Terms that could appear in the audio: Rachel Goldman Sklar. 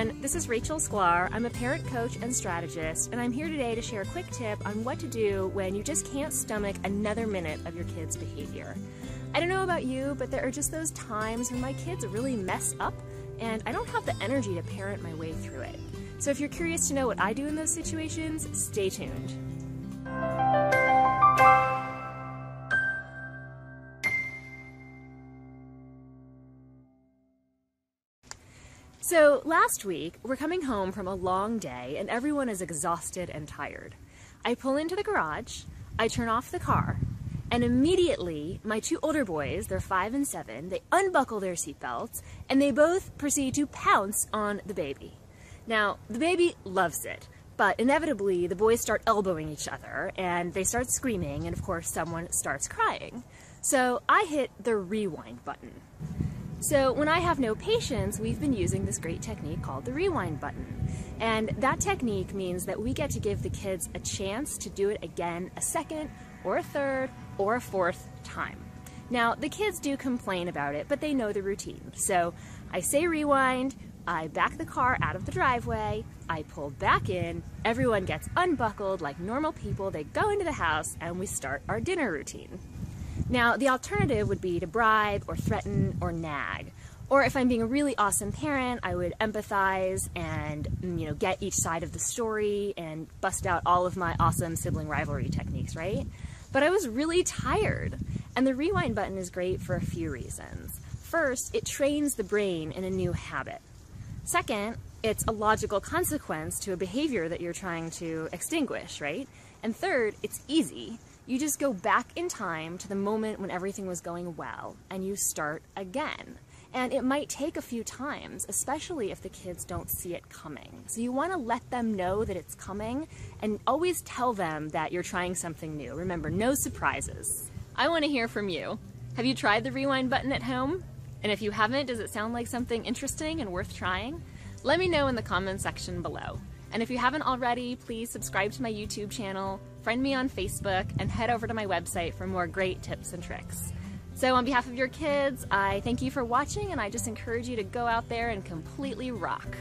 everyone, this is Rachel Sklar. I'm a parent coach and strategist, and I'm here today to share a quick tip on what to do when you just can't stomach another minute of your kid's behavior. I don't know about you, but there are just those times when my kids really mess up and I don't have the energy to parent my way through it. So if you're curious to know what I do in those situations, stay tuned. So last week, we're coming home from a long day and everyone is exhausted and tired. I pull into the garage, I turn off the car, and immediately my two older boys, they're 5 and 7, they unbuckle their seatbelts and they both proceed to pounce on the baby. Now, the baby loves it, but inevitably the boys start elbowing each other and they start screaming and of course someone starts crying. So I hit the rewind button. So when I have no patience, we've been using this great technique called the rewind button. And that technique means that we get to give the kids a chance to do it again a second or a third or a fourth time. Now, the kids do complain about it, but they know the routine. So I say rewind, I back the car out of the driveway, I pull back in, everyone gets unbuckled like normal people, they go into the house, and we start our dinner routine. Now, the alternative would be to bribe or threaten or nag. Or if I'm being a really awesome parent, I would empathize and, get each side of the story and bust out all of my awesome sibling rivalry techniques, right? But I was really tired. And the rewind button is great for a few reasons. First, it trains the brain in a new habit. Second, it's a logical consequence to a behavior that you're trying to extinguish, right? And third, it's easy. You just go back in time to the moment when everything was going well, and you start again. And it might take a few times, especially if the kids don't see it coming. So you want to let them know that it's coming, and always tell them that you're trying something new. Remember, no surprises. I want to hear from you. Have you tried the rewind button at home? And if you haven't, does it sound like something interesting and worth trying? Let me know in the comments section below. And if you haven't already, please subscribe to my YouTube channel, friend me on Facebook, and head over to my website for more great tips and tricks. So on behalf of your kids, I thank you for watching, and I just encourage you to go out there and completely rock.